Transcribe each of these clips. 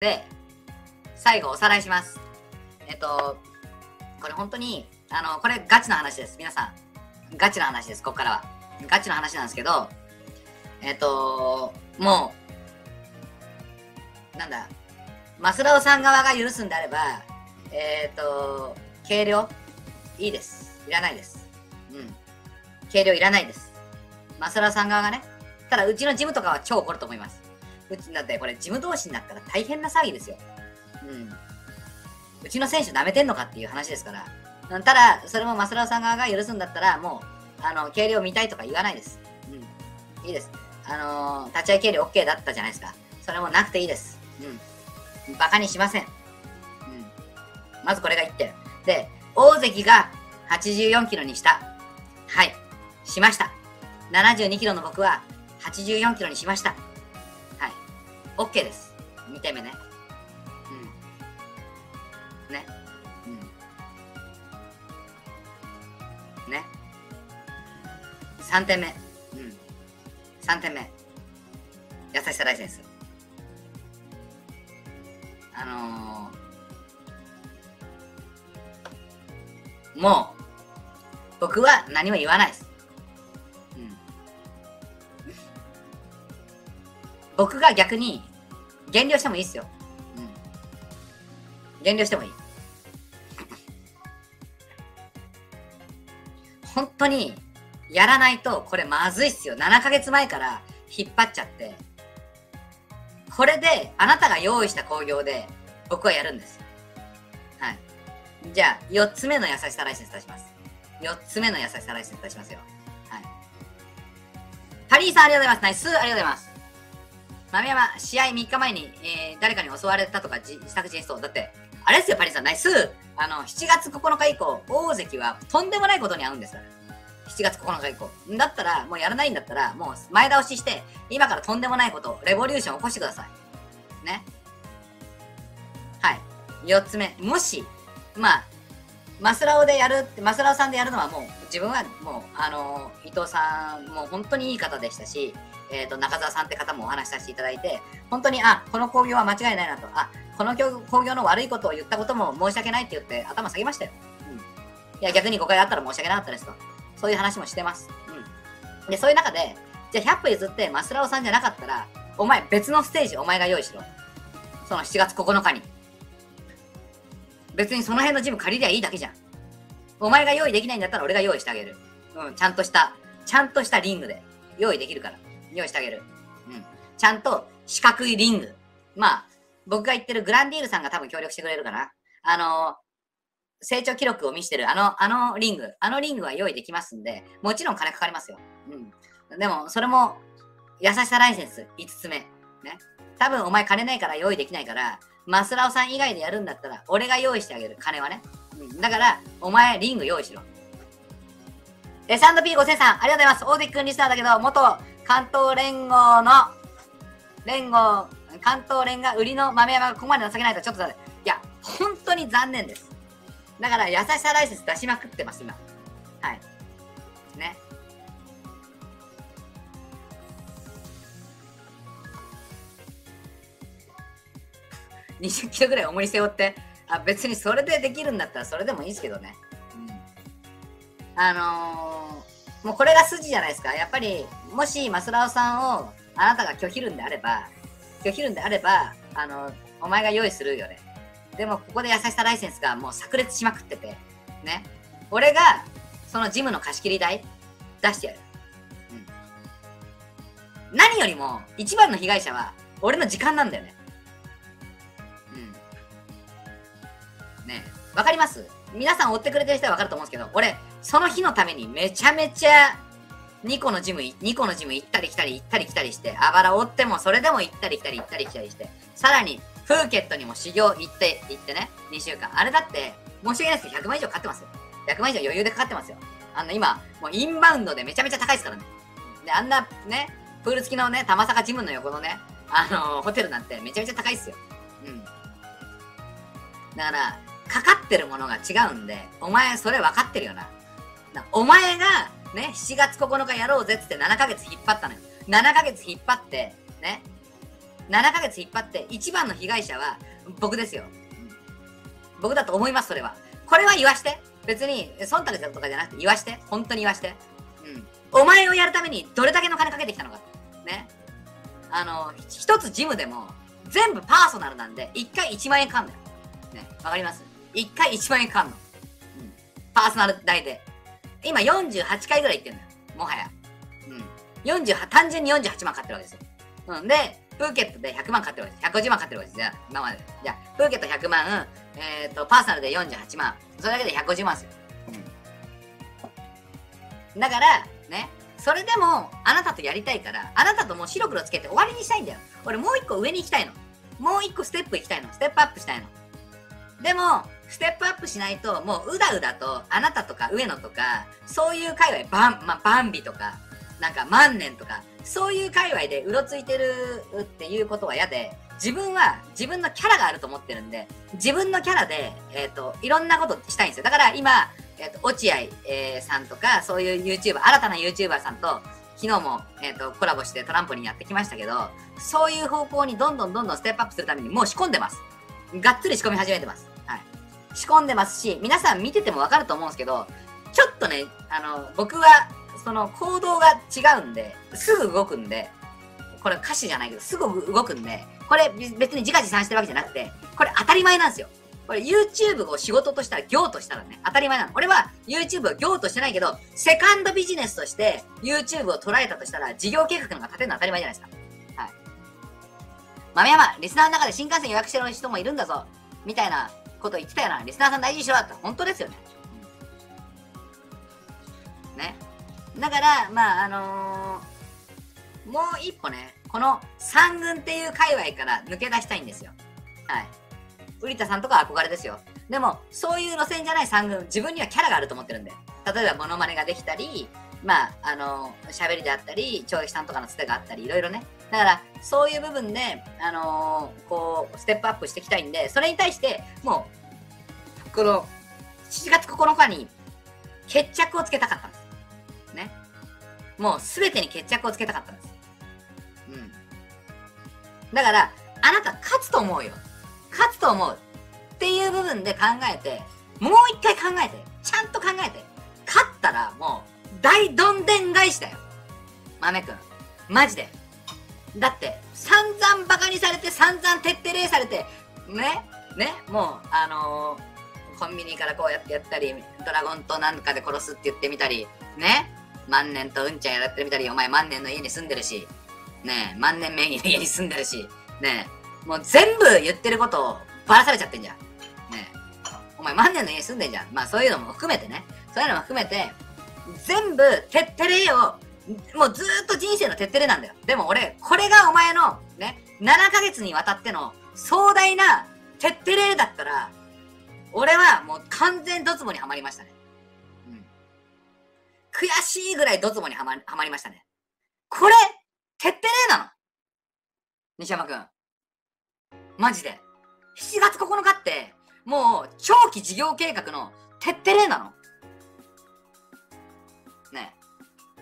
で、最後おさらいします。これ本当に、これガチな話です。皆さん、ガチな話です。ここからは。ガチな話なんですけど、もう、なんだ、マスラオさん側が許すんであれば、軽量、いいです。いらないです。うん。軽量いらないです。マスラオさん側がね、ただうちのジムとかは超怒ると思います。うちだってこれジム同士になったら大変な詐欺ですよ。うん。うちの選手舐めてんのかっていう話ですから。ただ、それもマスラオさん側が許すんだったら、もう、計量見たいとか言わないです。うん。いいです。立ち合い計量 OK だったじゃないですか。それもなくていいです。うん。馬鹿にしません。うん。まずこれが1点。で、大関が84キロにした。はい。しました。72キロの僕は84キロにしました。OK です。2点目ね。うん。ね。うん。ね。3点目。うん。3点目。優しさ大事です。もう、僕は何も言わないです。僕が逆に減量してもいいっすよ。うん。減量してもいい。本当にやらないとこれまずいっすよ。7ヶ月前から引っ張っちゃって。これであなたが用意した興行で僕はやるんです。はい。じゃあ、4つ目の優しさライセンス出します。4つ目の優しさライセンス出しますよ。はい。パリーさんありがとうございます。ナイスありがとうございます。豆山、試合3日前に、誰かに襲われたとか自作自演しそう。だって、あれですよ、パリさん、ナイス。7月9日以降、大関はとんでもないことに遭うんですから。7月9日以降。だったら、もうやらないんだったら、もう前倒しして、今からとんでもないこと、レボリューション起こしてください。ね。はい。4つ目。もし、まあ、マスラオでやるって、マスラオさんでやるのはもう、自分はもう、伊藤さんも本当にいい方でしたし、中澤さんって方もお話しさせていただいて、本当に、あ、この興行は間違いないなと、あ、この興行の悪いことを言ったことも申し訳ないって言って頭下げましたよ。うん。いや、逆に誤解あったら申し訳なかったですと。そういう話もしてます。うん。で、そういう中で、じゃあ100歩譲って、マスラオさんじゃなかったら、お前別のステージお前が用意しろ。その7月9日に。別にその辺のジム借りりゃいいだけじゃん。お前が用意できないんだったら俺が用意してあげる。うん、ちゃんとしたリングで用意できるから。用意してあげる。うん。ちゃんと四角いリング。まあ、僕が言ってるグランディールさんが多分協力してくれるかな。成長記録を見せてるリング。あのリングは用意できますんで、もちろん金かかりますよ。うん。でも、それも、優しさライセンス、5つ目。ね。多分お前金ないから用意できないから、マスラオさん以外でやるんだったら、俺が用意してあげる。金はね。うん。だから、お前リング用意しろ。S&P5000 さん、ありがとうございます。大関君リスナーだけど、元、関東連が売りの豆山がここまで情けないとちょっとだね。いや、本当に残念です。だから優しさライセンス出しまくってます、今。はい。ね。20キロぐらい重り背負って、あ、別にそれでできるんだったらそれでもいいですけどね。うん、もうこれが筋じゃないですか。やっぱり、もしマスラオさんをあなたが拒否るんであれば、お前が用意するよね。でも、ここで優しさライセンスがもう炸裂しまくってて、ね。俺が、そのジムの貸し切り代、出してやる。うん。何よりも、一番の被害者は、俺の時間なんだよね。うん。ねえ、わかります？皆さん追ってくれてる人はわかると思うんですけど、俺、その日のためにめちゃめちゃ2個のジム行ったり来たり行ったり来たりして、あばら追ってもそれでも行ったり来たり行ったり来たりして、さらにプーケットにも修行行ってね、2週間。あれだって、申し訳ないですけど100万以上かかってますよ。100万以上余裕でかかってますよ。今、もうインバウンドでめちゃめちゃ高いですからね。で、あんなね、プール付きのね、玉坂ジムの横のね、ホテルなんてめちゃめちゃ高いっすよ。うん。だから、かかってるものが違うんで、お前それ分かってるよな。お前が、ね、7月9日やろうぜって7ヶ月引っ張ったのよ。7ヶ月引っ張って、ね。7ヶ月引っ張って一番の被害者は僕ですよ。僕だと思います、それは。これは言わして。別に、忖度とかじゃなくて言わして。本当に言わして。うん。お前をやるためにどれだけの金かけてきたのか。ね。一つジムでも、全部パーソナルなんで、一回1万円かんだよ。ね。わかります？一回1万円かんの。うん。パーソナル代で。今48回ぐらい行ってるんだよ。もはや。うん。単純に48万買ってるわけですよ。うん。で、プーケットで100万買ってるわけです。150万買ってるわけです。じゃあ、今まで。じゃあ、プーケット100万、パーソナルで48万。それだけで150万ですよ。うん。だから、ね。それでも、あなたとやりたいから、あなたともう白黒つけて終わりにしたいんだよ。俺もう一個上に行きたいの。もう一個ステップ行きたいの。ステップアップしたいの。でも、ステップアップしないと、もううだうだと、あなたとか上野とか、そういう界隈、バンビとか、なんか万年とか、そういう界隈でうろついてるっていうことは嫌で、自分は自分のキャラがあると思ってるんで、自分のキャラで、いろんなことしたいんですよ。だから今、落合、さんとか、そういう YouTuber、新たな YouTuber さんと、昨日も、コラボしてトランポリンやってきましたけど、そういう方向にどんどんステップアップするためにもう仕込んでます。がっつり仕込み始めてます。はい。仕込んでますし、皆さん見ててもわかると思うんですけど、ちょっとね、僕は、その行動が違うんで、すぐ動くんで、これ歌詞じゃないけど、すぐ動くんで、これ別に自画自賛してるわけじゃなくて、これ当たり前なんですよ。これ YouTube を仕事としたら業としたらね、当たり前なの。俺は YouTube を業としてないけど、セカンドビジネスとして YouTube を捉えたとしたら、事業計画の方が立てるのは当たり前じゃないですか。はい。豆山、リスナーの中で新幹線予約してる人もいるんだぞ。みたいなこと言ってたよな。リスナーさん大事にしろだった。本当ですよね。ね。だから、まあ、もう一歩ね、この三軍っていう界隈から抜け出したいんですよ。はい。瓜田さんとか憧れですよ。でも、そういう路線じゃない三軍、自分にはキャラがあると思ってるんで。例えば、モノマネができたり、まあ、喋りであったり、長吉さんとかのツテがあったり、いろいろね。だから、そういう部分で、こう、ステップアップしていきたいんで、それに対して、もう、この、7月9日に、決着をつけたかったんです。ね。もう、すべてに決着をつけたかったんです。うん。だから、あなた、勝つと思うよ。勝つと思うっていう部分で考えて、もう一回考えて、ちゃんと考えて、勝ったらもう大どんでん返しだよ。豆くん。マジで。だって、散々バカにされて、散々徹底礼されて、ね、もう、コンビニからこうやってやったり、ドラゴンとなんかで殺すって言ってみたり、ね、万年とうんちゃんやらってみたり、お前万年の家に住んでるし、ね、万年名義の家に住んでるし、ね、もう全部言ってることをばらされちゃってんじゃん。ねえ。お前万年の家に住んでんじゃん。まあそういうのも含めてね。そういうのも含めて、全部、てってれを、もうずーっと人生のてってれなんだよ。でも俺、これがお前のね、7ヶ月にわたっての壮大なてってれだったら、俺はもう完全ドツボにはまりましたね。うん。悔しいぐらいドツボにはまりましたね。これ、てってれなの。西山くん。マジで。7月9日って、もう、長期事業計画の、てってれなの。ねえ。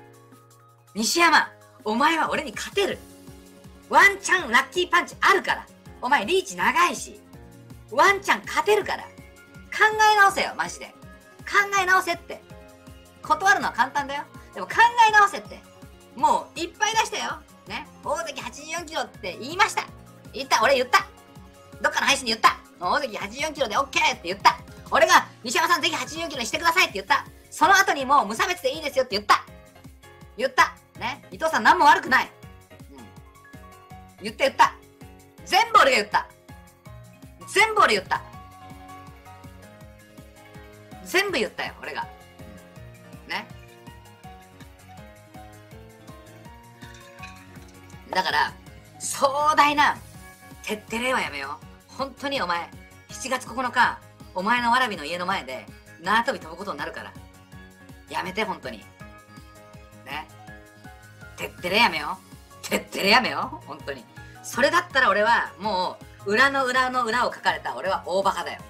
西山、お前は俺に勝てる。ワンチャンラッキーパンチあるから。お前リーチ長いし。ワンチャン勝てるから。考え直せよ、マジで。考え直せって。断るのは簡単だよ。でも考え直せって。もう、いっぱい出したよ。ね。大関84キロって言いました。言った、俺言った。どっかの配信で言った。大関84キロで OK って言った。俺が、西山さんぜひ84キロにしてくださいって言った。その後にもう無差別でいいですよって言った。言った。ね。伊藤さん何も悪くない。うん。言った。全部俺が言った。全部言ったよ、俺が。ね。だから、壮大な、てってれはやめよう。本当にお前、7月9日、お前のわらびの家の前で、縄跳び飛ぶことになるから。やめて、本当に。ね。てってれやめよう。てってれやめよう。本当に。それだったら俺は、もう、裏の裏の裏を書かれた俺は大バカだよ。